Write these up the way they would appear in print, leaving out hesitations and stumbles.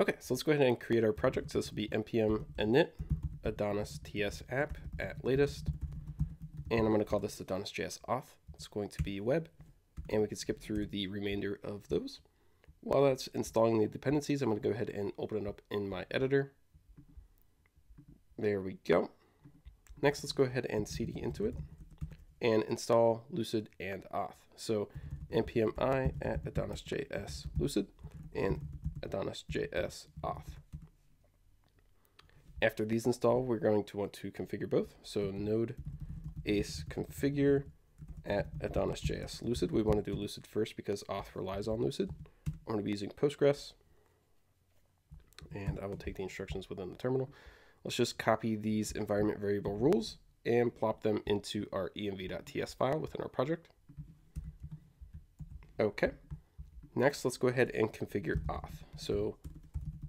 Okay, so let's go ahead and create our project. So this will be npm init AdonisJS app at latest. And I'm going to call this AdonisJS auth. It's going to be web. And we can skip through the remainder of those. While that's installing the dependencies, I'm going to go ahead and open it up in my editor. There we go. Next, let's go ahead and cd into it and install Lucid and auth. So npm I at AdonisJS Lucid and AdonisJS auth. After these install, we're going to want to configure both. So node ace configure at AdonisJS Lucid. We want to do Lucid first because auth relies on Lucid. I'm going to be using Postgres, and I will take the instructions within the terminal. Let's just copy these environment variable rules and plop them into our env.ts file within our project. Okay. Next, let's go ahead and configure auth. So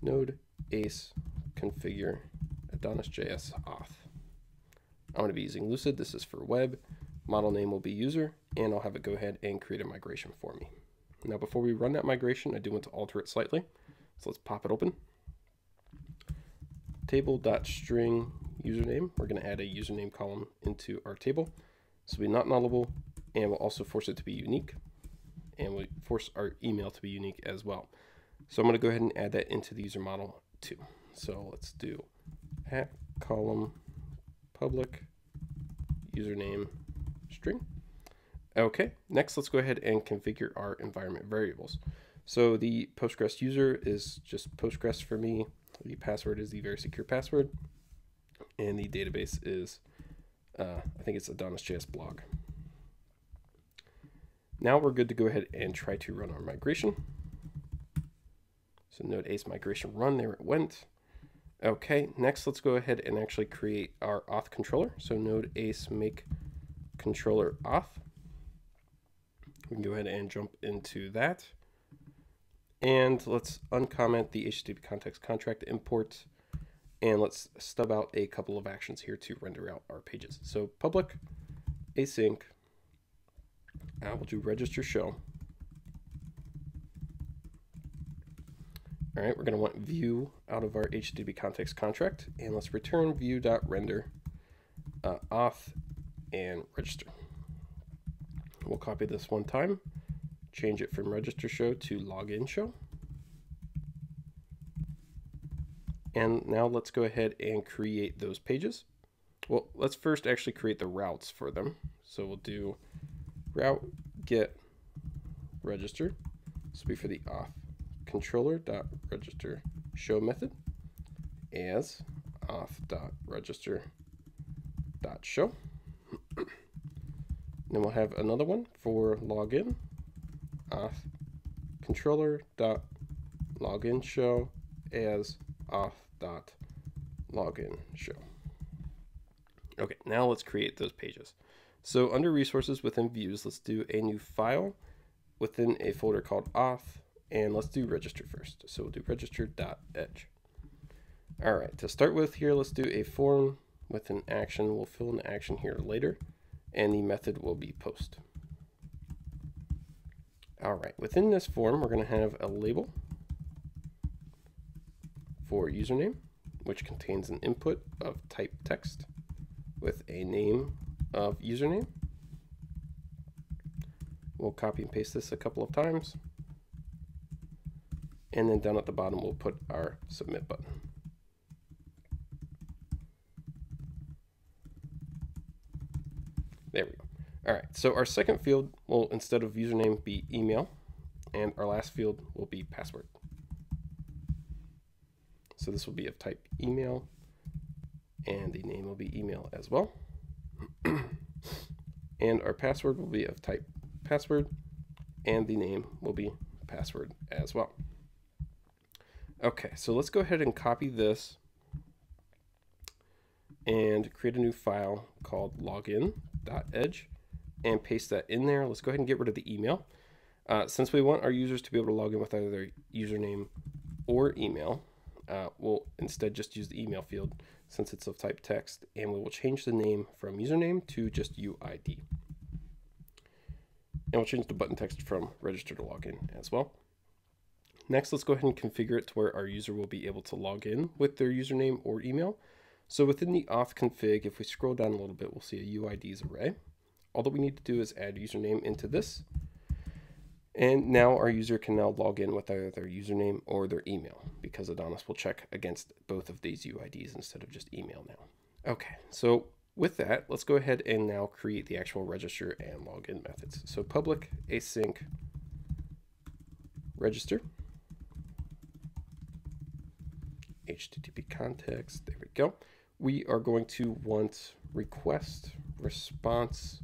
node ace configure AdonisJS auth. I'm going to be using Lucid. This is for web. Model name will be user, and I'll have it go ahead and create a migration for me. Now, before we run that migration, I do want to alter it slightly. So let's pop it open. Table.string username. We're going to add a username column into our table. So it'll be not nullable, and we'll also force it to be unique. And we force our email to be unique as well. So I'm going to go ahead and add that into the user model too. So let's do at column public username string. Okay, next let's go ahead and configure our environment variables. So the Postgres user is just Postgres for me. The password is the very secure password. And the database is, I think it's AdonisJS blog. Now we're good to go ahead and try to run our migration. So node ace migration run, there it went. Okay, next let's go ahead and actually create our auth controller. So node ace make controller auth. We can go ahead and jump into that. And let's uncomment the HTTP context contract import. And let's stub out a couple of actions here to render out our pages. So public async. I will do register show. All right, we're going to want view out of our HTTP context contract, and let's return view.render auth and register. We'll copy this one time, change it from register show to login show. And now let's go ahead and create those pages. Well, let's first actually create the routes for them. So we'll do route get register. This will be for the auth controller dot register show method as auth dot register dot show. Then we'll have another one for login auth controller dot login show as auth dot login show. Okay, now let's create those pages. So under resources within views, let's do a new file within a folder called auth, and let's do register first. So we'll do register.edge. All right, to start with here, let's do a form with an action. We'll fill an action here later, and the method will be post. All right, within this form, we're going to have a label for username, which contains an input of type text with a name of username. We'll copy and paste this a couple of times. And then down at the bottom, we'll put our submit button. There we go. All right, so our second field will, instead of username, be email, and our last field will be password. So this will be of type email, and the name will be email as well. And our password will be of type password, and the name will be password as well. Okay, so let's go ahead and copy this and create a new file called login.edge and paste that in there. Let's go ahead and get rid of the email. Since we want our users to be able to log in with either their username or email, we'll instead just use the email field since it's of type text, and we will change the name from username to just UID. And we'll change the button text from register to login as well. Next, let's go ahead and configure it to where our user will be able to log in with their username or email. So within the auth config, if we scroll down a little bit, we'll see a UIDs array. All that we need to do is add username into this. And now our user can now log in with either their username or their email, because Adonis will check against both of these UIDs instead of just email now. Okay, so with that, let's go ahead and now create the actual register and login methods. So public async register, HTTP context, there we go. We are going to want request, response,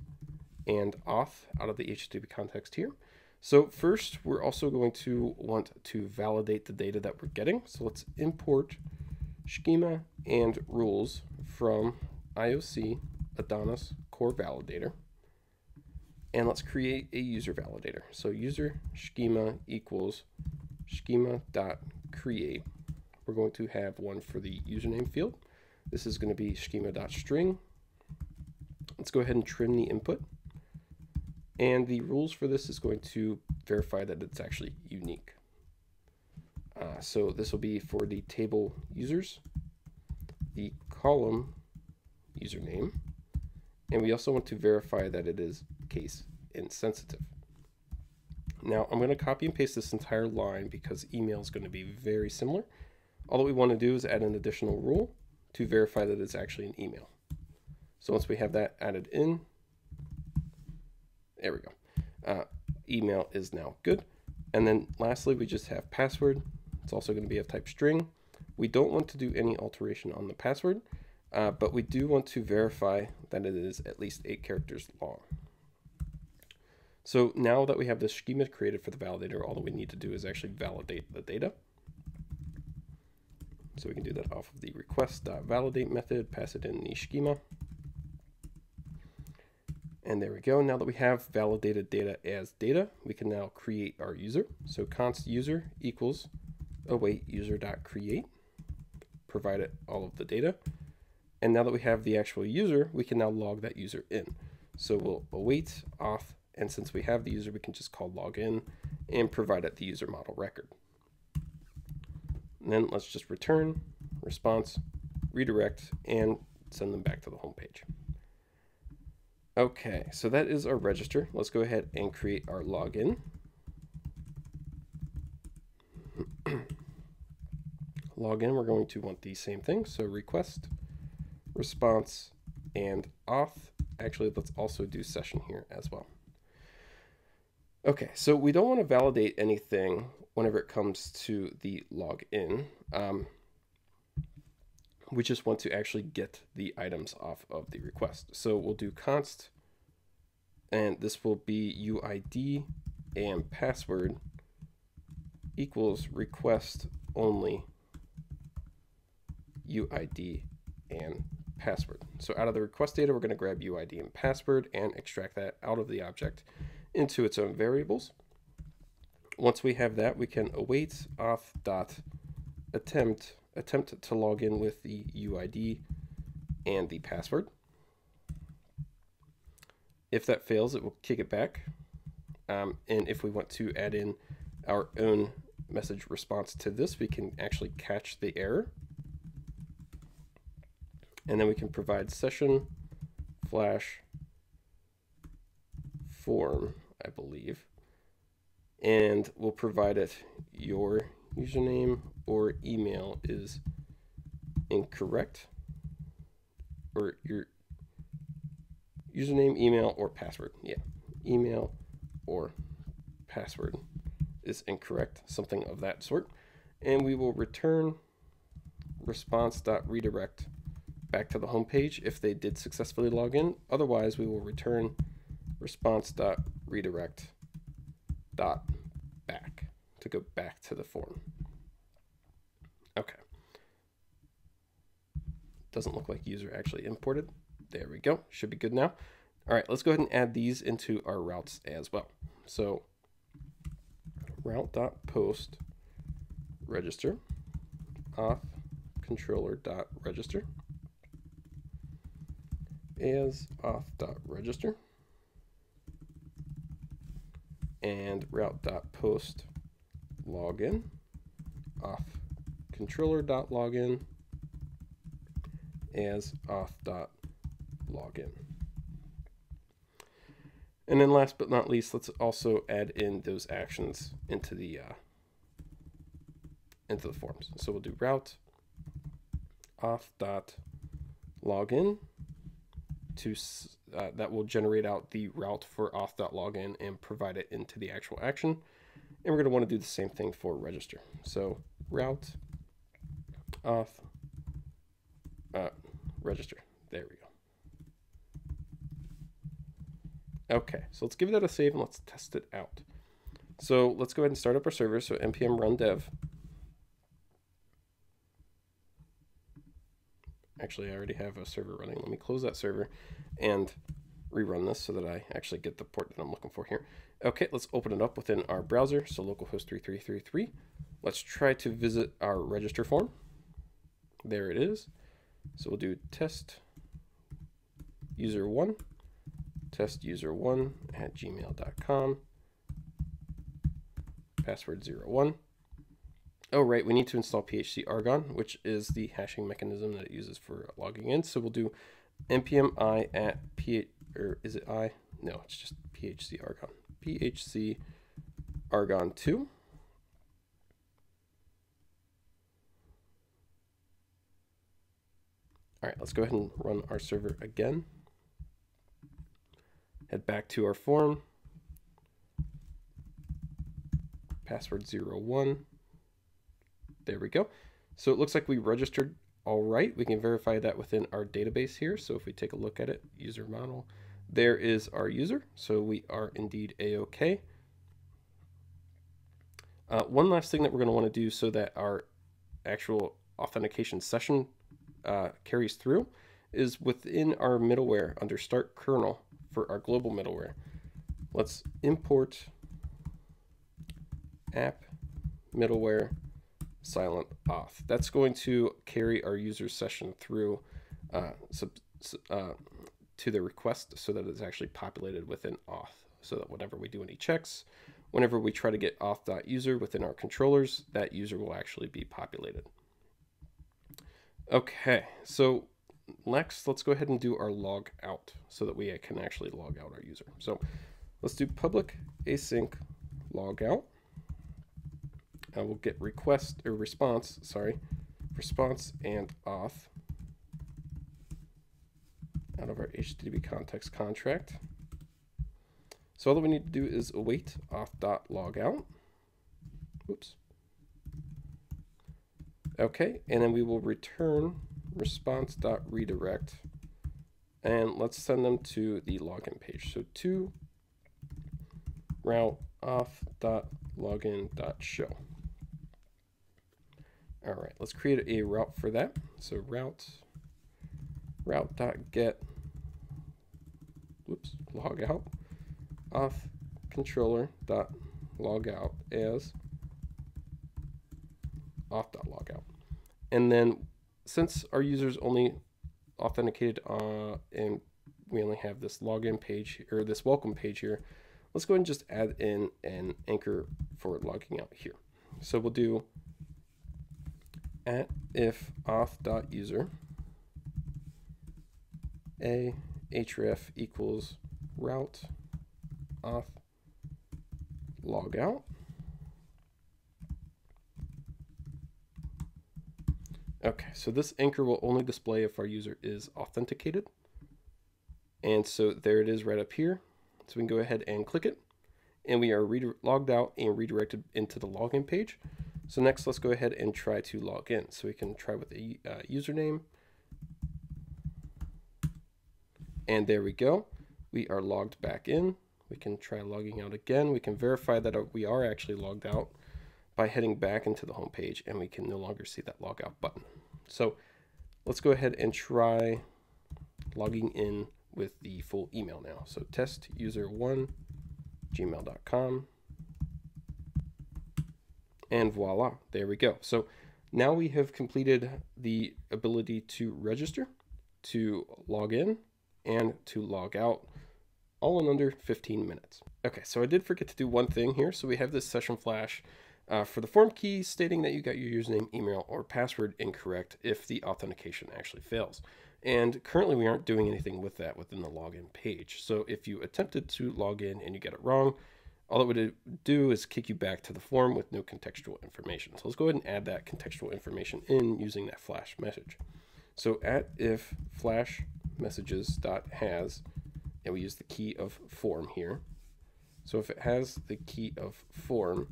and auth out of the HTTP context here. So first, we're also going to want to validate the data that we're getting. So let's import schema and rules from IOC Adonis core validator. And let's create a user validator. So user schema equals schema.create. We're going to have one for the username field. This is going to be schema.string. Let's go ahead and trim the input. And the rules for this is going to verify that it's actually unique. So this will be for the table users, the column username, and we also want to verify that it is case insensitive. Now I'm going to copy and paste this entire line because email is going to be very similar. All that we want to do is add an additional rule to verify that it's actually an email. So once we have that added in, there we go. Email is now good. And then lastly, we just have password. It's also going to be of type string. We don't want to do any alteration on the password, but we do want to verify that it is at least 8 characters long. So now that we have this schema created for the validator, all that we need to do is actually validate the data. So we can do that off of the request.validate method, pass it in the schema. And there we go. Now that we have validated data as data, we can now create our user. So const user equals await user.create, provided all of the data. And now that we have the actual user, we can now log that user in. So we'll await auth, and since we have the user, we can just call login and provide it the user model record. And then let's just return, response, redirect, and send them back to the home page. Okay, so that is our register. Let's go ahead and create our login. Login, we're going to want the same thing. So request, response, and auth. Actually, let's also do session here as well. Okay, so we don't want to validate anything whenever it comes to the login. We just want to actually get the items off of the request. So we'll do const, and this will be UID and password equals request only UID and password. So out of the request data, we're going to grab UID and password and extract that out of the object into its own variables. Once we have that, we can await auth.attempt to log in with the UID and the password. If that fails, it will kick it back. And if we want to add in our own message response to this, we can actually catch the error. And then we can provide session flash form, I believe, and we'll provide it your username or email is incorrect, or your username, email, or password. Yeah, email or password is incorrect, something of that sort. And we will return response.redirect back to the home page if they did successfully log in. Otherwise, we will return response.redirect.back to go back to the form. Okay. Doesn't look like user actually imported. There we go. Should be good now. All right, let's go ahead and add these into our routes as well. So route.post register, auth controller.register, as auth.register, and route.post login auth controller.login as auth.login. And then last but not least, let's also add in those actions into the forms. So we'll do route auth.login to that will generate out the route for auth.login and provide it into the actual action. And we're going to want to do the same thing for register. So route auth register. There we go. Okay, so let's give that a save and let's test it out. So let's go ahead and start up our server. So npm run dev. Actually, I already have a server running. Let me close that server and rerun this so that I actually get the port that I'm looking for here. Okay, let's open it up within our browser. So localhost 3333. Let's try to visit our register form. There it is. So we'll do test user 1, testuser1@gmail.com, password 01. Oh, right, we need to install PHC Argon, which is the hashing mechanism that it uses for logging in. So we'll do npm I at ph, or is it I? No, it's just PHC Argon. PHC Argon2. All right, let's go ahead and run our server again. Head back to our form. Password 01. There we go. So it looks like we registered all right. We can verify that within our database here. So if we take a look at it, user model, there is our user. So we are indeed A-OK. One last thing that we're going to want to do so that our actual authentication session carries through is within our middleware under start kernel for our global middleware. Let's import app middleware silent auth. That's going to carry our user session through to the request so that it's actually populated within auth, so that whenever we do any checks, whenever we try to get auth.user within our controllers, that user will actually be populated. Okay, so next, let's go ahead and do our log out so that we can actually log out our user. So let's do public async log out. We'll get request or response, sorry, response and auth out of our HTTP context contract. So all that we need to do is await auth.logout. Oops. Okay, and then we will return response.redirect, and let's send them to the login page. So to route auth.login.show. All right, let's create a route for that. So route.get, whoops, log out, auth controller.logout as auth.logout. And then since our user's only authenticated and we only have this login page or this welcome page here, let's go ahead and just add in an anchor for logging out here. So we'll do at if auth.user a href equals route auth logout. Okay, so this anchor will only display if our user is authenticated. And so there it is right up here. So we can go ahead and click it. And we are logged out and redirected into the login page. So next, let's go ahead and try to log in. So we can try with a username. And there we go. We are logged back in. We can try logging out again. We can verify that we are actually logged out by heading back into the home page, and we can no longer see that logout button. So let's go ahead and try logging in with the full email now. So testuser1@gmail.com, and voila, there we go. So now we have completed the ability to register, to log in, and to log out, all in under 15 minutes. Okay, so I did forget to do one thing here. So we have this session flash for the form key stating that you got your username, email, or password incorrect if the authentication actually fails. And currently we aren't doing anything with that within the login page. So if you attempted to log in and you get it wrong, all it would do is kick you back to the form with no contextual information. So let's go ahead and add that contextual information in using that flash message. So at if flash messages dot has, and we use the key of form here. So if it has the key of form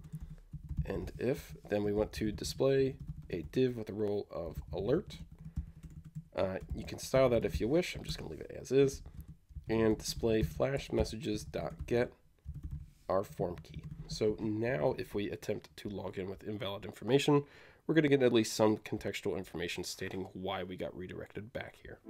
and if, then we want to display a div with a role of alert. You can style that if you wish. I'm just going to leave it as is, and display flash messages dot get our form key. So now if we attempt to log in with invalid information, we're going to get at least some contextual information stating why we got redirected back here.